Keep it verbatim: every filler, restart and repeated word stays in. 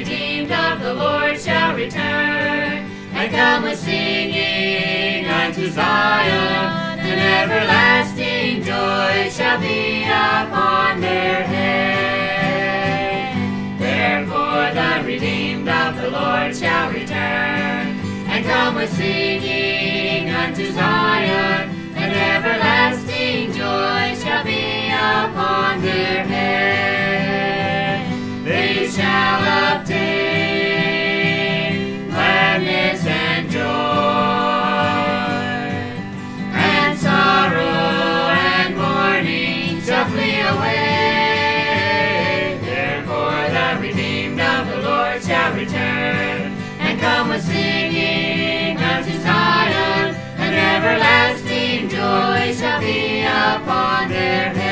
redeemed of the Lord shall return, and come with singing unto Zion, and everlasting joy shall be upon their head. Therefore the redeemed of the Lord shall return, and come with singing unto Zion, and everlasting joy shall be upon their head. They shall obtain gladness and joy, and sorrow and mourning shall flee away. Therefore the redeemed of the Lord shall return, and come with singing unto Zion, and everlasting joy shall be upon their heads.